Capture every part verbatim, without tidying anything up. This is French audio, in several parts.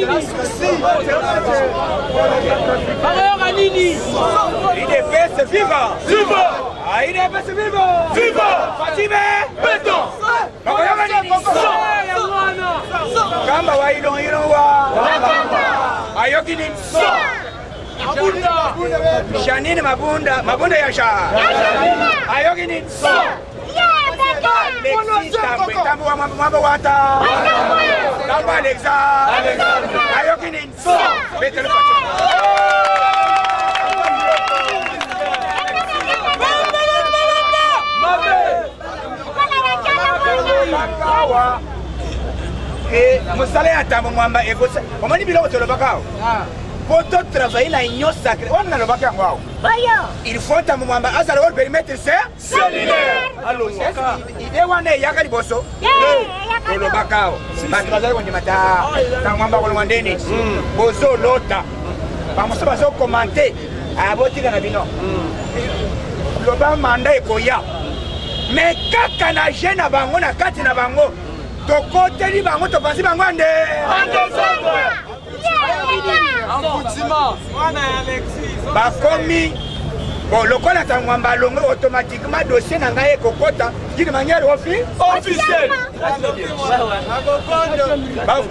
Il faut que le périmètre soit solidaire. Il est un peu plus de temps. Il est un peu plus de temps. Il est un peu plus de commenter. Il est un peu plus de temps. Le mandat est pour ya. Mais quand on a jeune avant, on a quatre ans avant. Tu comptes les bangos, tu penses les bangos. Bakomi, bon, le col à automatiquement dossier n'a rien que de manière officielle.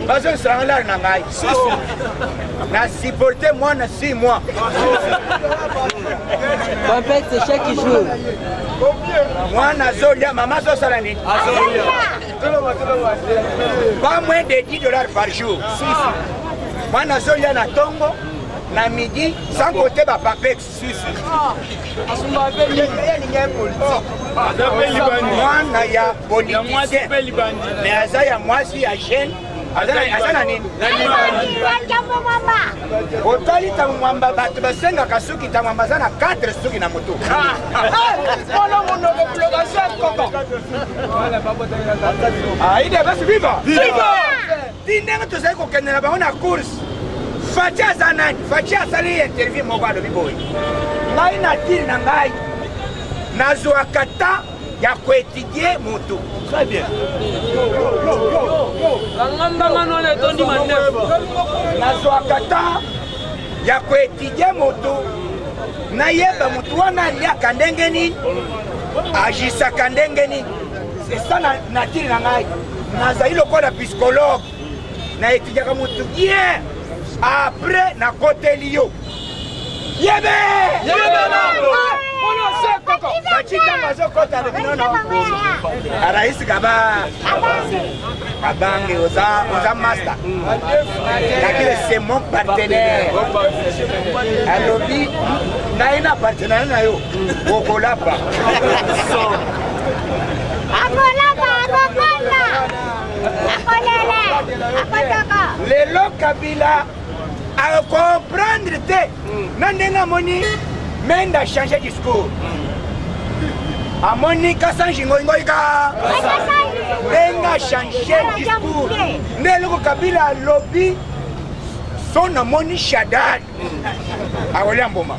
Bazo sera là n'a rien. N'a supporté moi n'a six mois. Papette c'est chaque jour. Moi n'a zolia maman zo salani. Pas moins de dix dollars par jour. Moi n'a zolia na tongo. La midi, sans côté, va pas faire suisse. Fatia Zanani, Fatia Sali interview mon gars de Biboy. Naina Til Nangai, Nazoakata, Yako étudier Moutou. Très bien. Nazoakata, Yako étudier Moutou. Nayeba Moutouana, Yakandengeni, Agisa Kandengeni. C'est ça Natil Nangai. Nazaïlo Koda psychologue. Na étudier Moutou. Yeah! Après, na côté Lio. Yébé! Yébé! C'est mon partenaire. Les locabila à comprendre tes non-dénamoni, mais à changer discours. À Moni Kassanjingoïka, mais à changer discours. Les locabila lobby son amoni Chadad. À Oliamboma.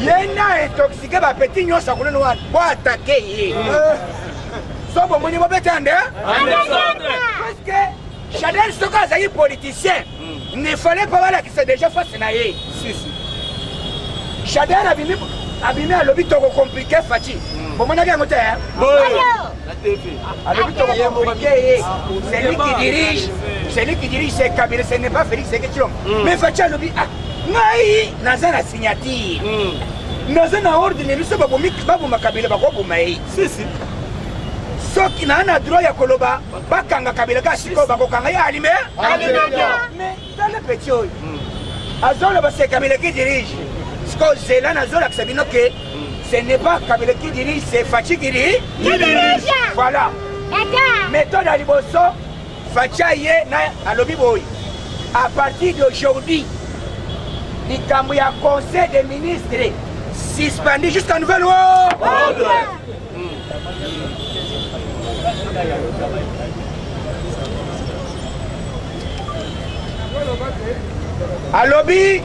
Yena est toxique, ma petite noce à Colonel, pour attaquer. Parce que Chanel Soka est politicien. Il ne fallait pas qu'il soit déjà fasciné. Chanel a abîmé un lobby compliqué, Fatih. Vous m'avez dit à côté. C'est lui qui dirige. C'est lui qui dirige ses cabinets. Ce n'est pas Félix Seketchom. Mais Fatih a lobby. Maï, nous avons la signature. Nous avons un ordre. Nous sommes un cabinet. Si, si. Donc il a un droit à Koloba, pas quand la cabine à Chico, pas quand il y a allumé. Mais dans le petit, Azola, c'est Kabila qui dirige. Ce que c'est là, Azola, c'est bien ok. Ce n'est pas Kabila qui dirige, c'est Fatih qui dirige. Voilà. Méthode à Liboso, Fatih y est à l'Obiboy. À partir d'aujourd'hui, il y a un conseil des ministres suspendu jusqu'à nouvel ordre. À l'objet,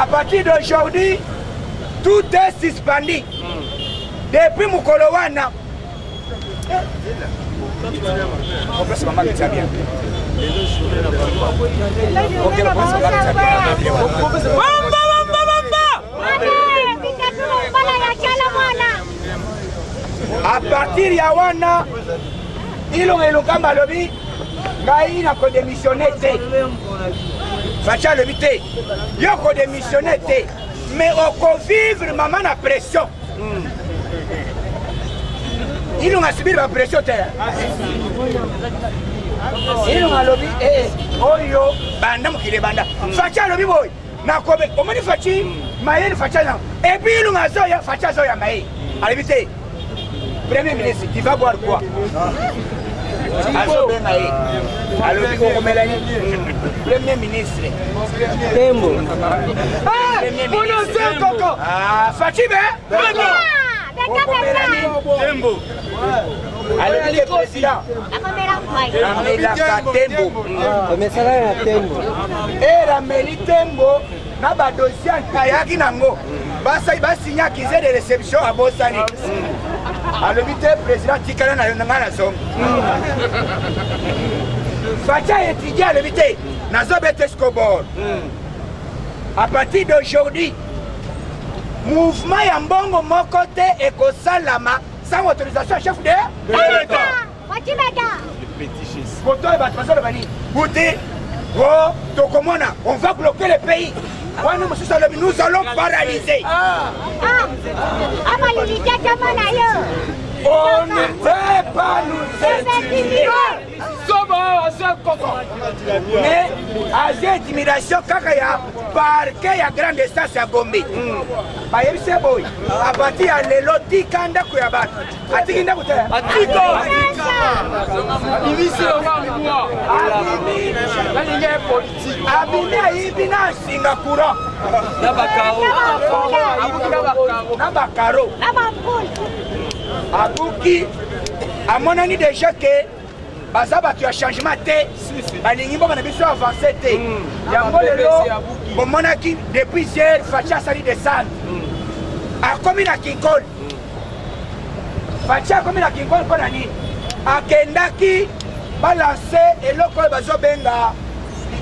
à partir d'aujourd'hui, tout est suspendu. Depuis Mukolowana, On peut se maman que tu as bien. Ok, la presse maman que tu as bien. Bamba, bamba, bamba. A partir ya wana, ilonge lokamba lobi, ngai na ko démissionner té. Facha lobi té. Yo ko démissionner té. Mais on peut vivre maman la pression. Ils ont à subir la pression. Ils ont à lobby. Eh, oh yo, bandam qui les bandas. Facha lobby boy. Na kobe. Comment ils fachi? Maïl facha non. Et puis ils ont à zoya facha zoya maïl. Allez vite. Premier ministre, tu vas boire quoi? Alors, Premier ministre. Ah, Fatima. Tembo. Allez, le président. Tembo. Na ba dossier kayaki nango. Basa ba signer qu'ils aient des réceptions à Bosani. Alors, le président Tikala na yonanga na som. Fatia étudier le vité. Nazobete Skobor. À partir d'aujourd'hui, mouvement Yambongo mon côté et Kosalama sans autorisation chef de l'État. On va bloquer le pays. Nous allons paralyser. On ne peut pas nous intimider. Mais à cette intimidation, par qu'il y a grande distance à Gombe. À partir de l'Eloti, Kanda Kuyabat. À Tikanda Kuyabat. À Tikanda A Bouki, à mon ami déjà que Bazaba tu as changement T, Balinimbo on a besoin d'avancer T. Yamolelo, mon ami depuis hier Fatia sali de sale. A combien la Kinkol? Fatia combien la Kinkol qu'on a dit? A Kendaki balancé et l'autre Bazobenga,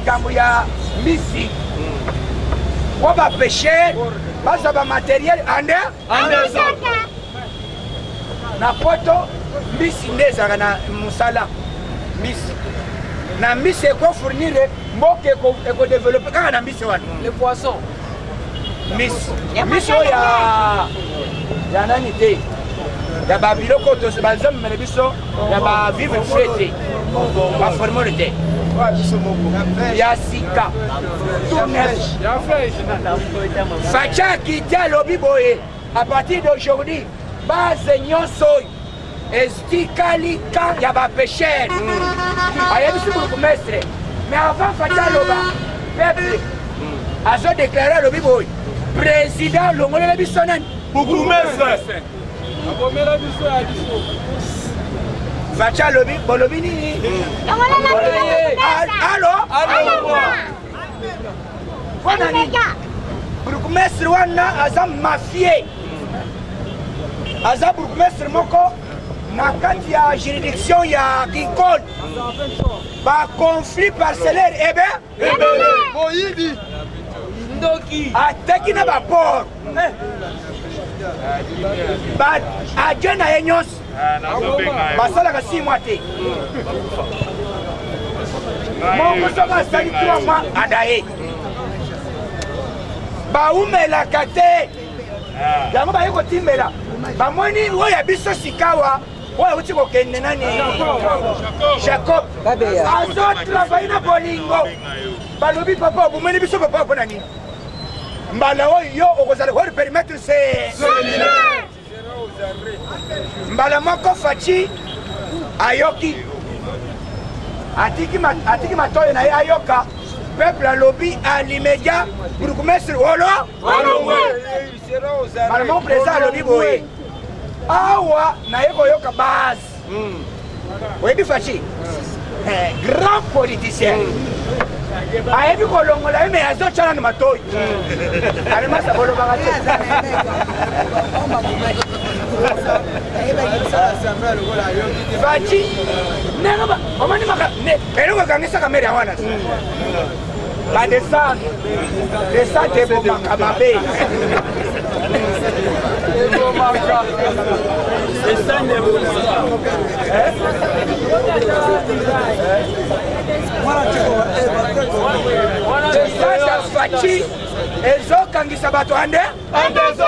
Kambuya, Missi. On va pêcher, Bazaba matériel, Ander, Ander. Na poto miss ndeza na musala miss na miss e ko fournir mboke e ko développer kaka na miss wana le poisson miss miss ya ya nani te ya ba biloko to se bazam mele biso ya ba vivre fete ba former te ya sika tournage ya flesh Fatia ki dialo biboye à partir d'aujourd'hui base nyonso estikali ka ya ba pêcheur ayebisi ko mestre mais avant Fatia loba peuple azo déclarer lobi boy président longole biso nani buku mestre abomela biso ya biso Fatia lobi bolobi nini allo allo wana ni buku mestre wana azam mafie Aza bourgmestre moko na kati ya juridiction ya Kinkol ba conflit parcellaire eh ben boyidi ndoki ateki na ba port ba ajena enyos basala ka six mois te moko so ba sali trois mois adaye ba umela kate yango ba yeko timela Bamoni, où est Bissot Sikawa? Où est-ce qu'on est nani? Jacob. Azot travaille na bolingo. Balobi papa, vous menez Bissot papa pour nani? Mbalao yo, on va le voir permettre ses. Mbalamoko Fachi, Ayoki. Atiki ma, atiki ma toye na Ayoka. Peuple à lobby à l'immédiat pour commencer voilà voilà mon président lobby boy awa na yeko yoka base oyebi Fachi grand politicien ayebi kolongola mais azochana na matoyi alema sabolo bagato Bachi, nega, omani maka, ne, elo kagangisa kamera wana. Ba desa, desa tebo maka mabe. Tebo maka, desa tebo maka. Desa ya Bachi, ezo kagangisa bato ande, ande ezo.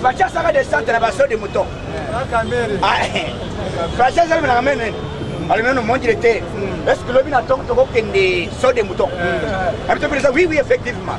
Français ça va descendre la basse des moutons. Français ça me ramène. Alors maintenant mon dieu était. Est-ce que le bin attend que vous des sauts des moutons? Oui oui effectivement.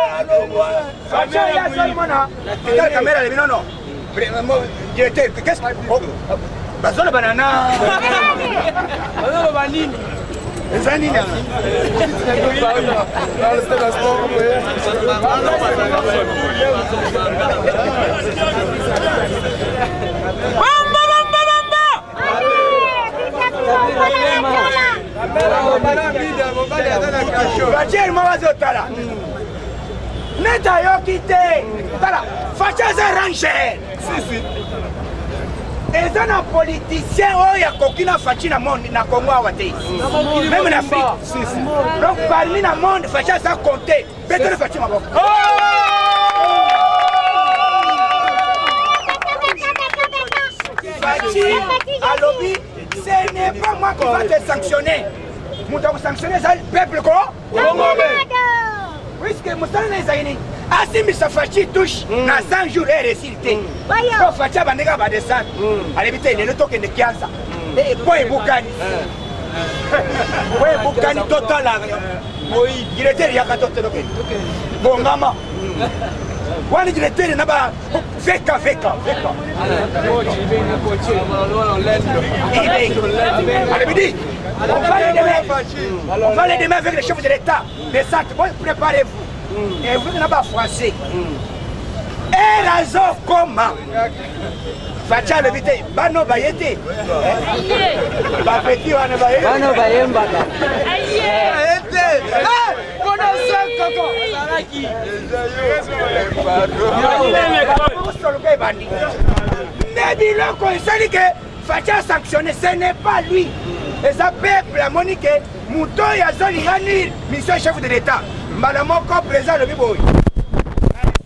Kamera le binono. Directeur, qu'est-ce que Bazona banana. Bazona banini. Zanina. Bamba bamba bamba. Bajer mawazo tala. Neta yokite. Tala. Fachaza ranger. Si si. Ezana politicien oya kokina fachi na monde na Congo awate. Même en Afrique. Si si. Donc parmi na monde fachaza compter. Better fachi maboko. Alobi, ce n'est pas moi qui va te sanctionner. Nous devons sanctionner le peuple quoi? Puisque Moussane est aïni. Asimi Safachi touche dans cent jours et récité. Quand Fachi va nega va descendre. Allez vite, il est le token de Kianza. Et quoi est Boukani? Quoi est Boukani total là? Oui, il était il y a quatorze token. Bon maman. Quando il était là bas, veca veca veca. Allez midi. On va aller demain avec les chefs de l'État. Mais ça, préparez-vous. Et vous n'avez pas français. Et raison comment Facha le vite, Bano Bayete. Bapeti Bano Bayete. Bano Bayemba. Facha sanctionné, ce n'est pas lui. Et ça peuple la Monique, Mouton et Azoli Yanir, monsieur chef de l'État, madame encore présent le Biboy.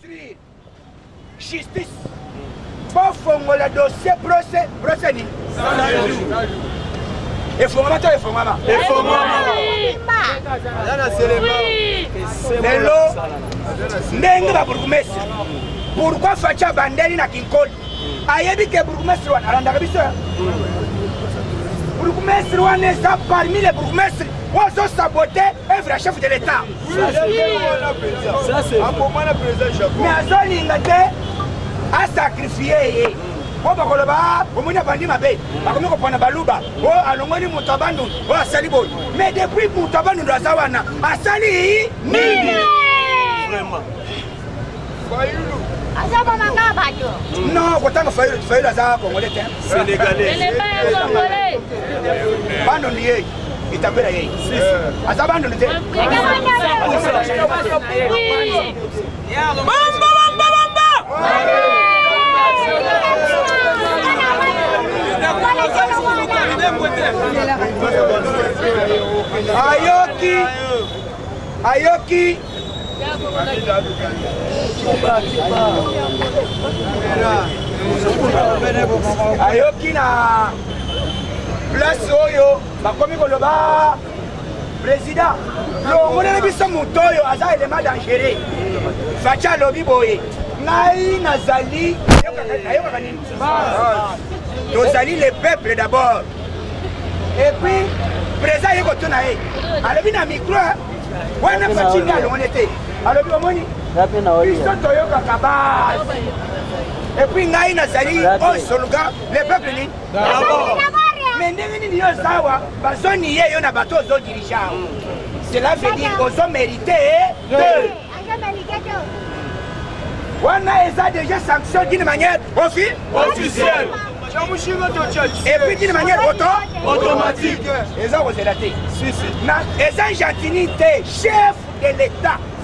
Ministre, justice, pas fongo le dossier, procès, procès ni. Et fongama, toi et fongama. Et fongama. Mais l'eau, n'est-ce pas bourgmestre? Pourquoi Facha Bandeli n'a qu'une colle? Aïebi que bourgmestre, on a rendu ça. Bourgmestre Wanesa parmi les bourgmestres, ils ont saboté un chef de l'État. Oui, ça c'est un moment de président. Mais à son ingénieur, à sacrifier. On va coller bas, on m'a bandit ma bête, on va me prendre baluba, on a l'ongoni mutabando, on a salibo. Mais depuis mutabando de la Zawana, à sali, ni vraiment. Non, pourtant il faut le hasard congolais. Sénégalais. Congolais. Bande liée, il t'appelle la gueule. Hasard bande liée. Bamba bamba bamba. Ayoki, Ayoki. Ayoki na place oyo bakomi koloba président longolele biso moto oyo aza elema dangereux Facha alobi boye ngai nazali ayokaka nini tozali le peuple d'abord et puis président yekotuna ye alobi na micro wana Fachi ngalongo nete alobi omoni Et puis, il a dit, oh, son gars, le peuple, d'abord. Mais il y a un bateau aux dirigeants. Cela veut dire qu'ils ont mérité de. On a déjà sanctionné d'une manière officielle. Et puis d'une manière automatique. Et ça, vous êtes là. Et ça, Jantini était chef de l'État.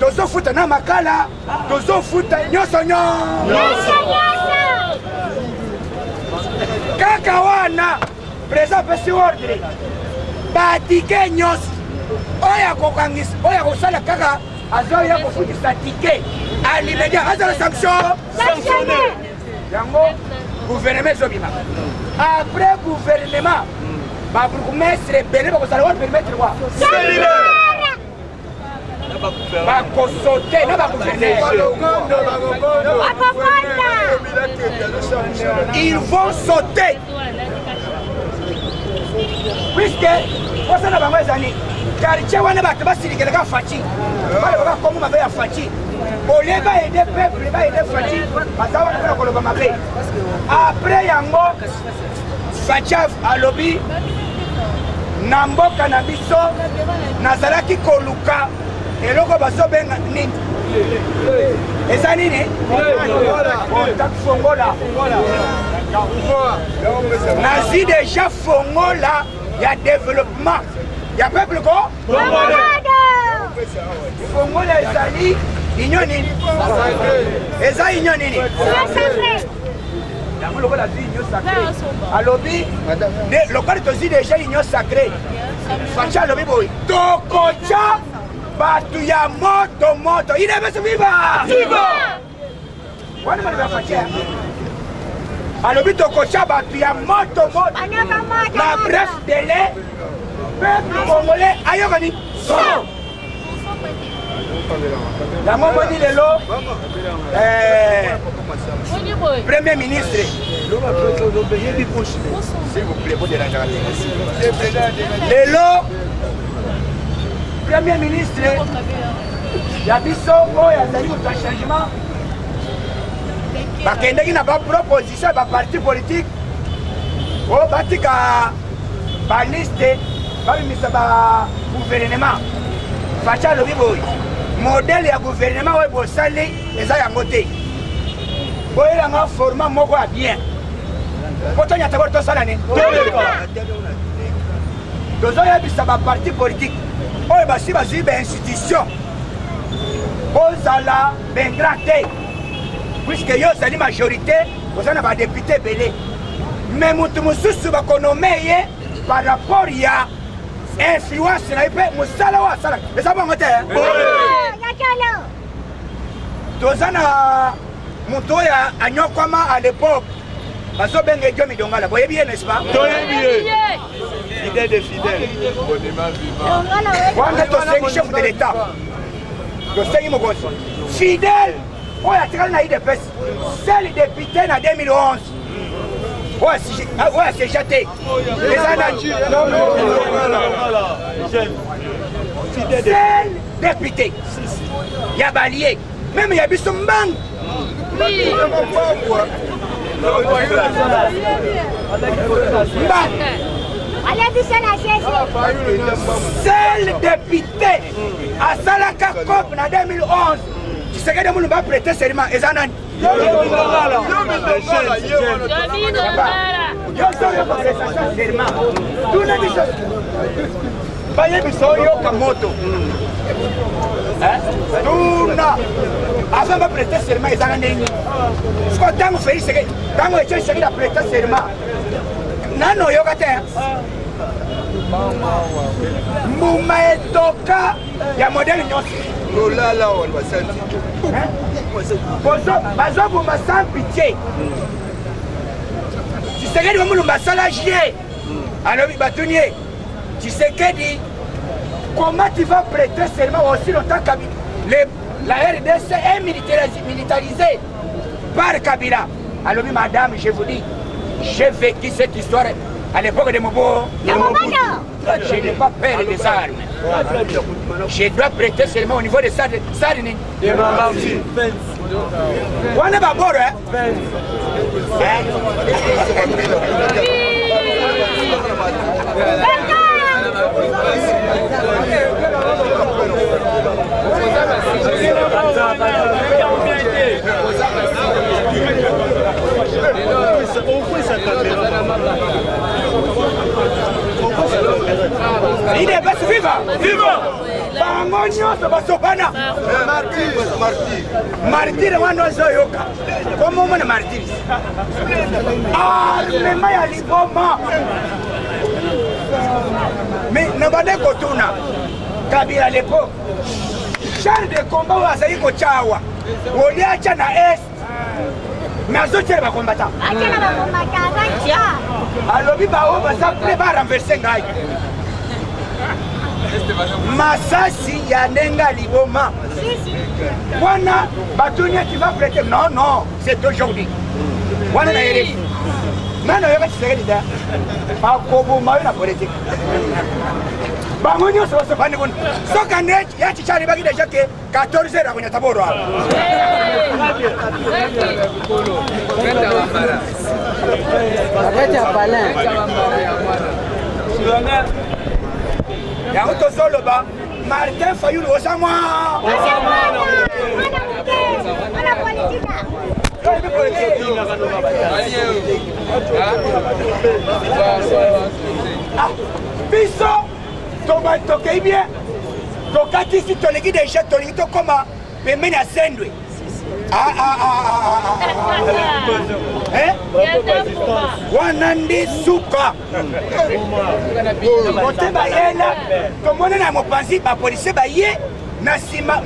tozo futa na makala, tozo futa nyoso nyoso. Kaka wana, président pesi ordre. Batike nyos. Oya kokangis, oya kosala kaka. Azoya ya kofutisa ticket. Ali media aza la sanction. Sanctionné. Yango gouvernement zobima. Après gouvernement, ba burgomestre belé ba kosala wa permettre wa. Sanctionné. Ba kosoté na ba gouverner. Ils vont sauter. Puisque on s'en a pas mal d'années. Car il y a des gens qui sont fatigués. Au lieu d'aider le peuple, il va aider les fatigués. Après, il y a un Fachav à lobby, Nambo Kanabiso, Nazaraki Koluka, et Logo Basso Ben Nin. Et ça, Nini Contact Fongola. Nazi déjà Fongola, il y a développement. Il y a peuple quoi? Congolais. Congolais, Zali, Ignonini. Et ça, Ignonini. Alobi, le corps est aussi déjà union sacrée. Facha alobi boy. Tokocha, batuya moto moto. Il est bien viva. Viva. Wani mani ba facha. Alobi tokocha batuya moto moto. La bref délai. Peuple congolais, aïe, la maman dit le lot, Premier ministre, s'il vous plaît, vous le lot, Premier ministre, il y a des changements. Parce qu'il n'y a pas de proposition, il n'y a pas de parti politique. Au parti qui a listé. Ministre du gouvernement, Facha le Biboy, modèle du gouvernement, il faut saler les ayamotés. Il faut un format bien. Pourtant, il y a encore tout ça l'année. Deux ans, il y a un parti politique. Il y a une institution. Il y a une grande. Puisque il y a une majorité, il y a un député belé. Mais il y a un député par rapport à. Influence, c'est la paix, mais ça, c'est la paix. Mais ça, c'est la paix. Tout ça, à l'époque, parce que ben Dieu me donne la voyez bien, n'est-ce pas? Fidèle de fidèle. Quand tu es chef de l'État, fidèle, on a tiré de peste. C'est le député en deux mille onze. Ouais, c'est jeté. Les années. Non, non, non. C'est député. Il y a balié. Même il y a eu son bang. C'est le député à Salaka Cop en deux mille onze. Tu sais que nous va prêter serment. Les années. Yo soy la presentación de hermano. Tú no dices. Vaya episodio Kamoto. Tú no. Hacen la presentación hermano y están en ello. Estamos felices que estamos hechos de seguir la presentación hermano. No, no, yo gaté. Muma es toca y a modelo no. Lolala, on va sentir. Pour ça, pour ça, pour ma sans pitié. Segedi wa mulumba sala jie. Alobi batonnier. Tu sais Kedi. Comment tu vas prêter seulement aussi longtemps que la R D C est militarisée par Kabila? Alors, madame, je vous dis, j'ai vécu cette histoire à l'époque de Mobo. Je n'ai pas peur des armes. Je dois prêter seulement au niveau de Sardini. On est pas bon, hein? Il est pas vivant, vivant. Bangonyo se basopana. Martyr, martyr. Martyr wano zoyoka. Comment on est martyr? Ah, mais ma yali boma. Mais ne badé kotuna. Kabila lepo. Char de combat wa sayi ko chawa. Wolia chana est. Mais à ce tiers, va combattre. À quel moment va combattre? Alors, il va s'en préparer à renverser Gaï. Masasi yanenga liboma. Wana batonia qui va prêter. Non, non, c'est aujourd'hui. Wana na yele. Non, non, yeba tisegedi da. Pa kobo mawe na politique. Bangonyo so so bani kun. So kanet ya tichari bagi deja ke quatorze na kunya taboro hapo. Martin Fayoul, moi moi Ah ah ah ah Eh? Wanandi suka. Kote ba yela, komone na mopanzi ba police ba ye na sima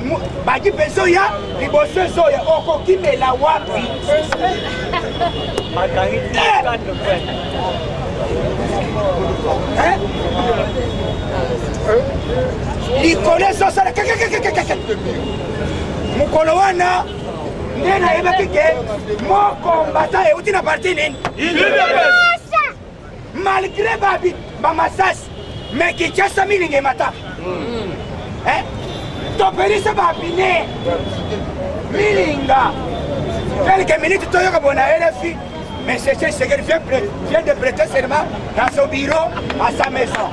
ba di peso ya, liboso so ya oko kimela wapi. Eh? Likole so sala kaka kaka kaka. Mukolowana Nena yeba kike, mon combattant est outil à partir d'une. Malgré Babi, Bamassas, mais qui tient sa mine et mata. Hein? Ton péris à Babiné, Milinga. Quelques minutes, toi, on a la fille. Mais c'est ce qu'elle vient de prêter serment dans son bureau à sa maison.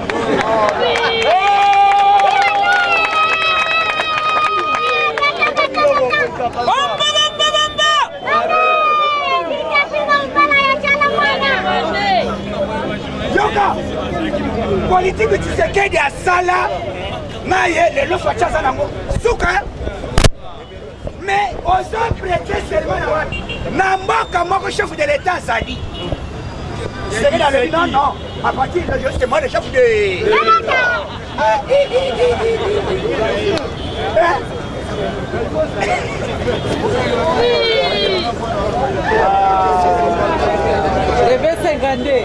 Politique de Tshisekedi à Sala, mais le Fachas à l'amour, Souka, mais aux autres prêtés seulement à moi, n'a pas chef de l'État, ça dit. C'est que dans le non, non, à partir de justement le chef de. Je vais s'engager.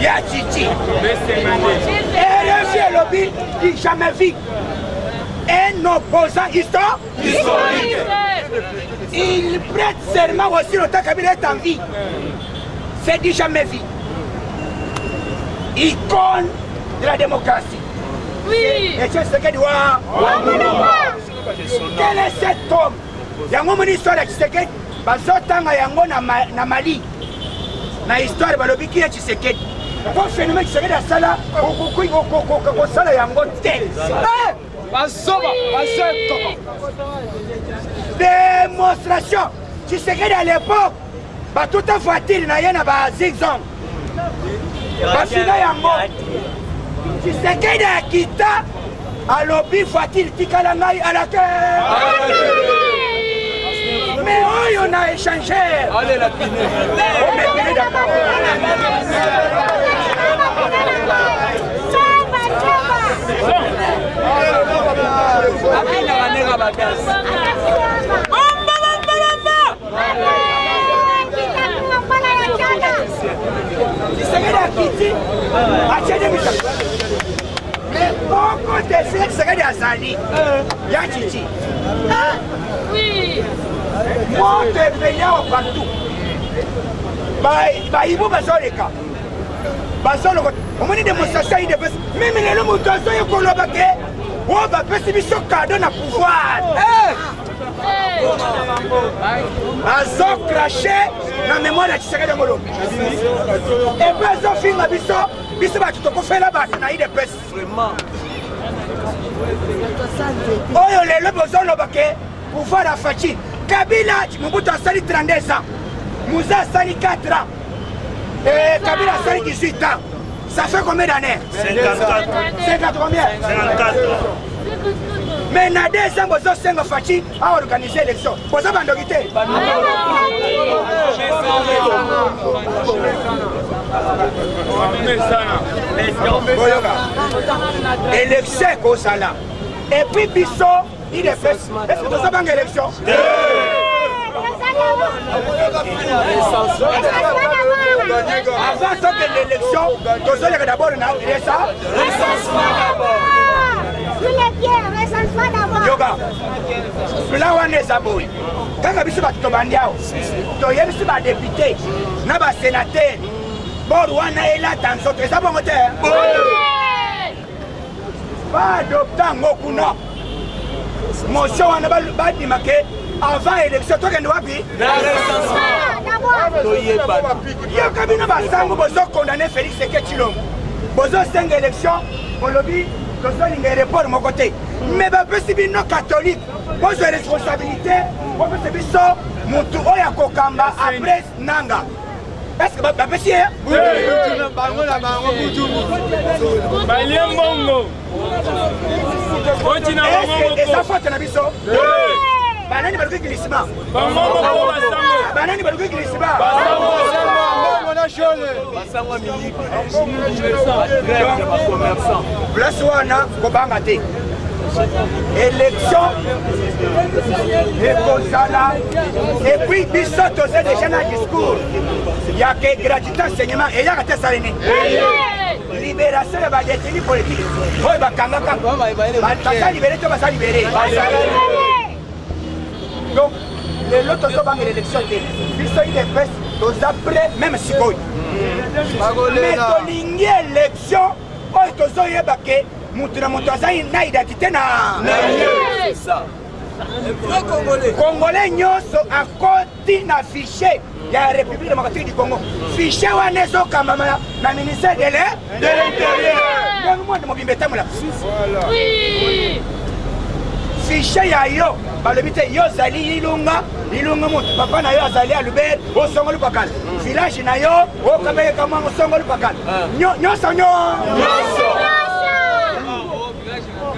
Ya Chichi, et le lobby qui jamais vit. Un opposant historique. Il prête serment aussi le temps qu'il est en vie. C'est dit jamais vu. Icône de la démocratie. Oui. Et c'est ce que dit. Quel est cet homme? Il y a une histoire qui s'est faite. Il y a Mali. Na histoire balobi qui est Tshisekedi. Pour phénomène Tshisekedi à Sala, au Kouy, au Sala et à Ngotel. Démonstration. Tshisekedi à l'époque, bah tout en voiture, na yana bah zigzag. Bah fina yango. Tshisekedi à Kita, à l'obi voiture, tikala ngai à la terre. Mais oui, on a échangé. Allez la pinée. On est pinée d'abord. Bamba, bamba, bamba. piti achende mita pouco de seca de azali já titi ah muito empenhado partout vai vai ibu basoleka basoloko o moni demonstração ainda fez mesmo ele não mudou só eu coloca que o ba pessimismo cadê na pouvoir azo craché na memória de seca de molho e depois o filho a biso biso vai tudo confela ba na ide pes vraiment oyo le bozolo ba que pouvoir a fachi Kabila Mobutu a sali trente-deux ans, Moussa a sali quatre ans, et Kabila a sali dix-huit ans. Ça fait combien d'années? cinquante-quatre. cinquante combien? cinquante-quatre. Mais il y a deux ans, Bozo Sengo Fachi a organisé l'élection. Bozo Bandorité. Élection au Sala. Et puis Bissot, il est fait. Est-ce que Bozo Bang élection? Avant que l'élection, nous allons d'abord inaugurer ça. Recensement d'abord. Yoga. Là où on est à bout. Quand on a vu ce bateau bandiao, tu as vu ce bateau député, n'a pas sénateur. Bon, on est là dans son trésor monétaire. Pas adoptant beaucoup non. Monsieur, on n'a pas démarqué. Avant l'élection, toi qui nous as pris. Il y a un cabinet qui condamné Félix Seketchilom. Bozo cinq élections, on l'a dit, que ça n'est pas report de mon côté. Mais si vous êtes catholique, vous avez une responsabilité, vous avez une responsabilité, après Nanga. Est-ce que vous avez une oui, oui. Est-ce banani baluki glissement bango bango basango banani baluki glissement bango bango on a jolé basango miniki grève des commerçants place wana kobanga te élection et kozala et puis biso tose déjà na discours il y a que gratuité enseignement et il y a que salini libération de ba détenus politiques oy bakanga ka ba libéré to ba sa libéré donc les autres sont dans l'élection ils sont des presse tous après même si quoi mais ton élection oh tous ont ébaqué montre montre ça il n'a identité na c'est ça congolais congolais nous sont à côté na fichier de la République démocratique du Congo fichier où on est sur Kamamala na ministère de l'Intérieur de l'Intérieur moi de mon bimbeta moi là oui fichier ya yo balobite yo zali ilunga ilunga mutu papa na yo azali alubere osongoli pakala village na yo okabe kama osongoli pakala nyo nyo sonyo nyo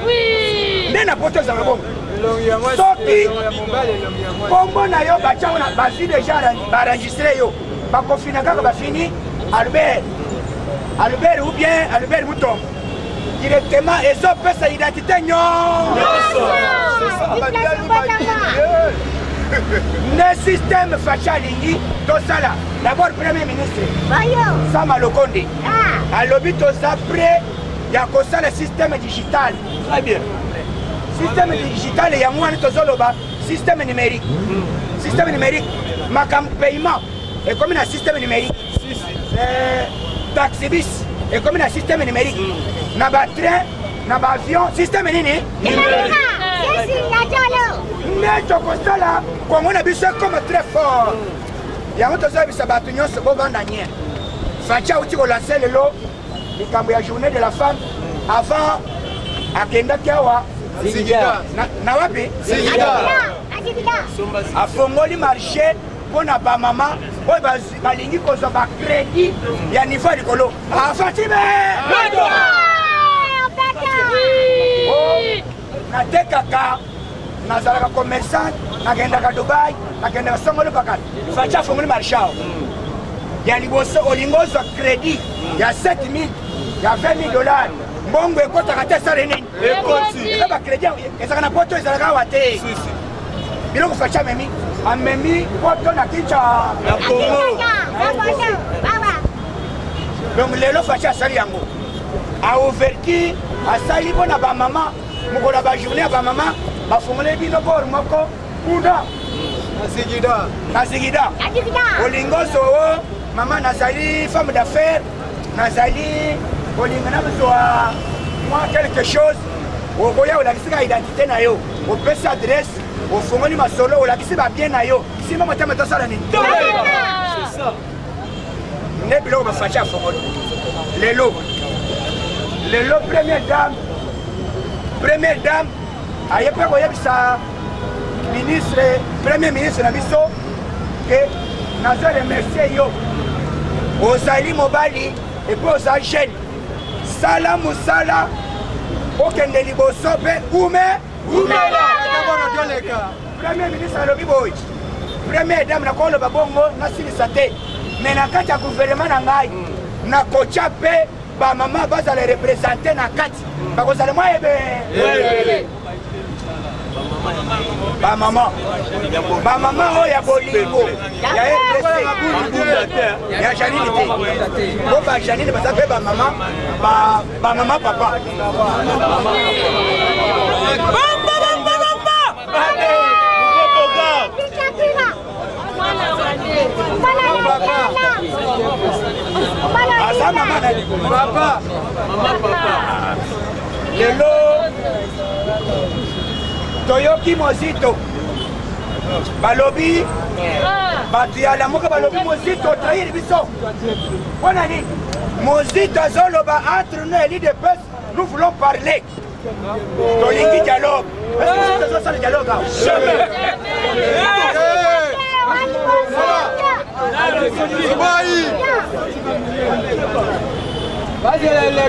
oui nena poteza ngabongo soki bongo na yo bacha na basi déjà enregistré yo bakofina kaka bafini alubere alubere ou bien alubere mutombo directement et ça peut sa identité non le système fachalingi tosala d'abord premier ministre Sama Lokonde alobi toza prêt ya kosala système digital très bien système digital ya mwana tozoloba système numérique système numérique makam paiement et comme na système numérique taxi bis et comme na système numérique na ba train na ba avion système nini mais tokosala kongo na biso comme très fort yango tozobisa bato nyonso bovanda nye facha uti kolanse lelo likambo ya journée de la femme avant akendaki awa na wapi afongoli marché mpona bamama oyo balingi kozwa bacrédit ya niveau ya likolo afatime natekaka nazalaka commerçant nakendaka Dubai nakendaka songolo pakala facha afongoli marché awa ya liboso olingi ozwa crédit ya sept mille ya vingt mille dollars mbongo ekotaka te esale nini eza bacrédit ezalaka na poto ezalaka awa te biloko facha amemi amemi poto na kicha na Congo Donc les lois passent à Saliango. A Overki, à Salibo, à Bamama, Mokola Bajourné, à Bamama, à Fongolé, Binobor, Moko, Mouda, Nasigida, Nasigida, Olingo, Soho, Maman Nazali, femme d'affaires, Nazali, Olingana, Zoa, moi quelque chose, au Goya, au Laxika, identité, Nayo, au Pesse adresse, au Fongoli, ma solo, au Laxika, bien Nayo, si ma matin, maintenant, ça la nuit. C'est ça. Les blocs vont faire les lots. Les lots, première dame, première dame, aïe, pas voyez ça, ministre, premier ministre de la mission, et nous allons remercier Osali Mobali et puis Osali Jeune. Sala Moussala, aucun des libosso, Oumé, Oumé, premier ministre de la Biboy, première dame, la colle de Babongo, la Silisaté. Mais dans le gouvernement, nous avons maman va les représenter dans le cadre. Parce que moi, ma maman, ma maman, il y a Bolibo, il y a Janine, il y a Janine, parce que ma maman, ma maman, papa. Papa, maman, papa. Hello, Toyoki Mozito. Balobi, Batia la moka Balobi Mozito trahir Bissot. On a dit, Mozito Zoloba entre nous et l'idée de peste, nous voulons parler. Toyoki dialogue. Est-ce que c'est ça le dialogue? Jamais.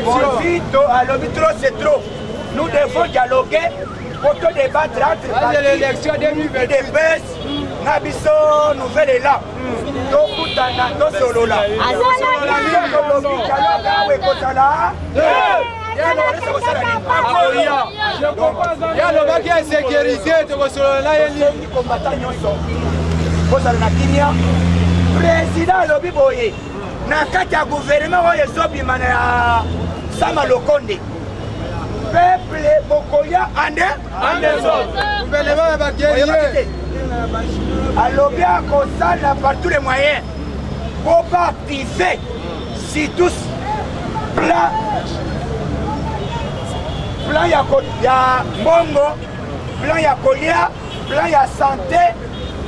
Mozito à l'hôpital, c'est trop. Nous devons dialoguer pour te débattre entre partis. L'élection deux mille vingt-deux. Nabiso, nous venons là. Donc, nous avons un solo là. Nous na kati ya gouvernement oyo ezobima na sama lokonde peuple bokoya ande ande gouvernement ya baguerrier alobi akosala par tous les moyens pour baptiser si tous plan plan ya mbongo plan ya kolia plan ya santé.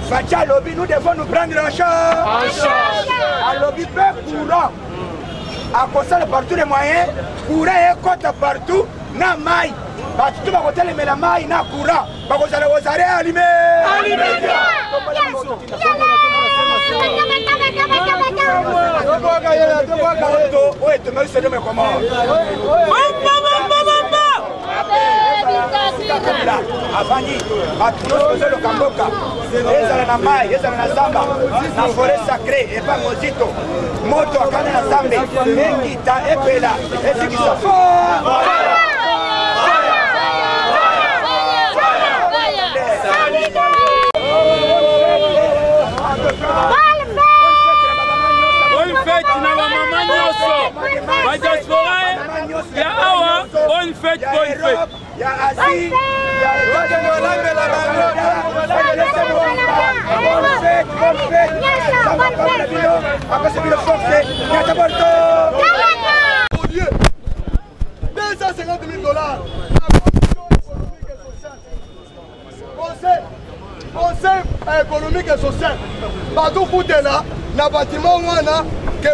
Fatia Lobby, nous devons nous prendre en charge. À Lobby, peu courant. À consacrer partout les moyens. Courant et compte partout. N'a maille. Parce que tout va côté les mailles, n'a courant. Parce que ça va vous aller allumer. Allumer. Avani, Matos le Kamboka, Ezala na Mai, Ezala na Zamba, na forêt sacrée, et pas Mozito, Moto Akana na Zambe, Mengita, Epela, et ce qui s'en fout. Fête, bonne fête. Il y a Asie, il y a deux cent cinquante mille dollars. Conseil économique et social. Partout où tu es là, le bâtiment où on a, le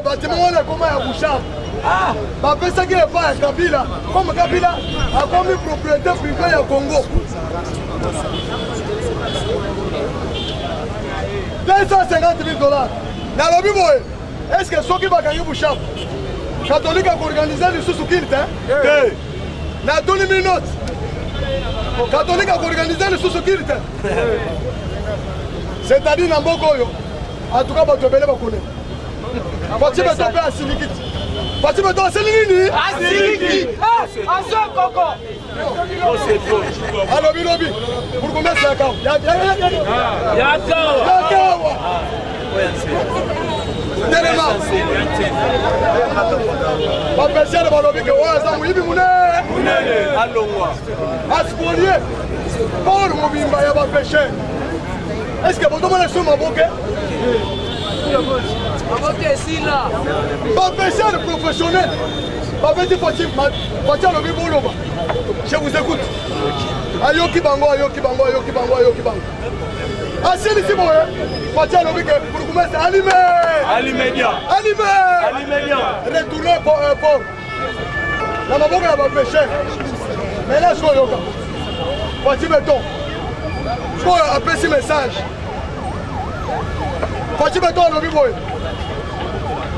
bâtiment où on a comment il y a bouchard. Ah, bah, parce qu'il n'est pas à Kabila. Comme Kabila a commis propriété privée au Congo. deux cent cinquante mille dollars. Est-ce que ceux qui vont gagner Bouchard catholique a organisé le sous-sous-quilt, hein? Oui. La deux minutes. Catholique a organisé le sous-sous-quilt. C'est-à-dire, Nambokoyo. En tout cas, tu vas le connaître. Tu vas tomber à Silikit. Parce que maintenant, c'est l'Uni! Ah, c'est l'Uni! Ah, c'est l'Uni! Alors, Bilobi, pour combien c'est la cave? Y'a la cave! Y'a la cave! Est-ce que vous demandez sur ma bouquet? Ma bouquet est ici là. Pas péché de professionnel. Pas péché de je vous écoute. Ayoki Bango, Ayoki Bango, Ayoki Bango, Ayoki Bango. Assez ici, moi. Fatia le bouquet pour commencer. Allumez. Allumez bien. Allumez. Allumez bien. Retournez pour un port. La ma bouquet va pêcher. Mais là, je vois Yoka. Fatia Béton. Je vais appeler ce message. Fatima Béton, le Biboy.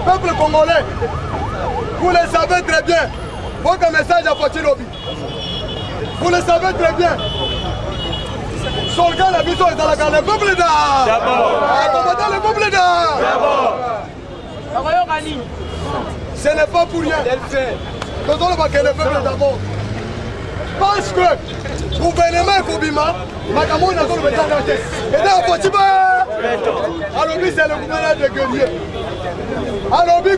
Peuple congolais, vous le savez très bien. Votre message à Fatima Lobi. Vous le savez très bien. Son gars, la vision est dans la gare. Le peuple d'art. D'abord. Le peuple d'art. D'abord. Ce n'est pas pour rien. Nous allons voir que le peuple d'abord. Parce que le gouvernement Kobima, Makamon n'a pas le temps d'acheter. Et là, on continue. Alors, c'est le gouvernement de guerrier. Alors, que le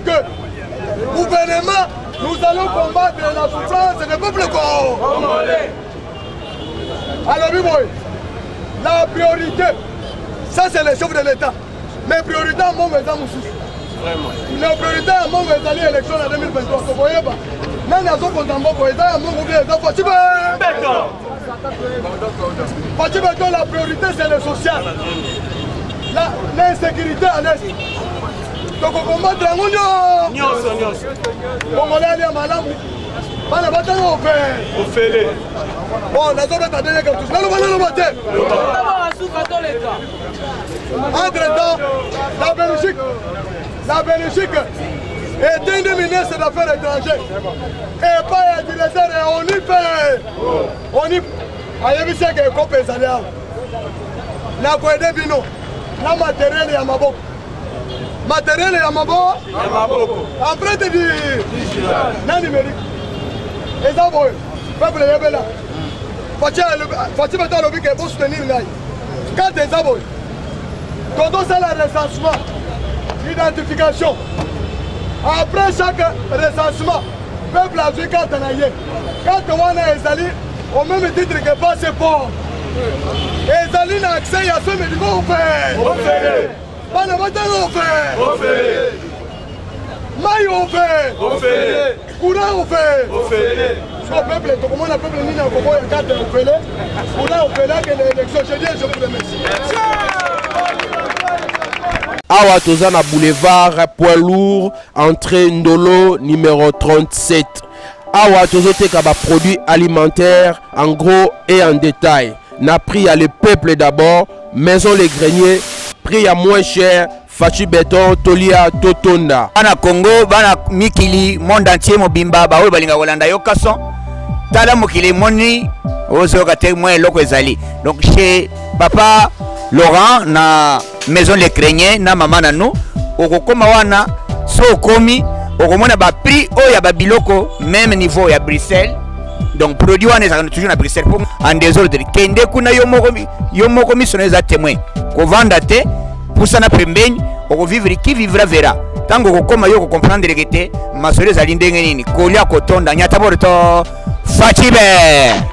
gouvernement, nous allons combattre la souffrance du peuple congolais. Alors, la priorité, ça c'est le chef de l'État. Mais priorité, mon médecin, mon souci. La priorité, mon médecin, l'élection en deux mille vingt-trois. Vous voyez pas? Je suis en la priorité c'est le social. L'insécurité en est. Donc on combat la entre-temps, la Belgique, la Belgique est un des ministres d'affaires étrangères. Et pas un directeur, et on y paye. On y paye. Il y a des gens qui sont compensés. La coédé bino, la matériel est à ma boue. Matériel est à ma boue. Après, tu dis, la numérique. Et ça, bon, peuple est là. Fatima Talobi qui est pour soutenir là. Quand tu es là, quand on sait le recensement, l'identification, après chaque recensement, le peuple a vu quand on a eu. Quand on a Ezali, au même titre que pas c'est pauvre. Ezali n'a accès à ce médicament offert. Offert. Pas de bâtard offert. Offert. Maille offert. Offert. Courant offert. Offert. Soit peuple, tout le monde a peuple ni n'a pas eu quand on fait les. Courant offert que l'élection, je dis, je vous remercie. Awa Tozana boulevard poids lourd entrée Ndolo numéro trente-sept. Awa tozoteka ba produits alimentaires en gros et en détail. Na prix à le peuple d'abord, maison les greniers, prix à moins cher, Fachi Béton, Tolia, Totonda. Bana Congo, bana mikili, monde entier mobimba ba oyo balinga kolanda yo kason. Tala mokili moni, ozo ka te moins loko ezali. Donc chez papa Laurent na maison les craignés na maman na nous okokoma wana so komi okomona ba prix o ya ba biloko même niveau ya Bruxelles donc produit wana ça toujours na Bruxelles en désordre kende kuna yo moko yo moko misonneza témoin ko vanda te poussa na pembeni okovivre qui vivra verra tango okokoma yo ko comprendre que te masoleza lindenge nini kolia kotonda nyata borto Fachi Bé.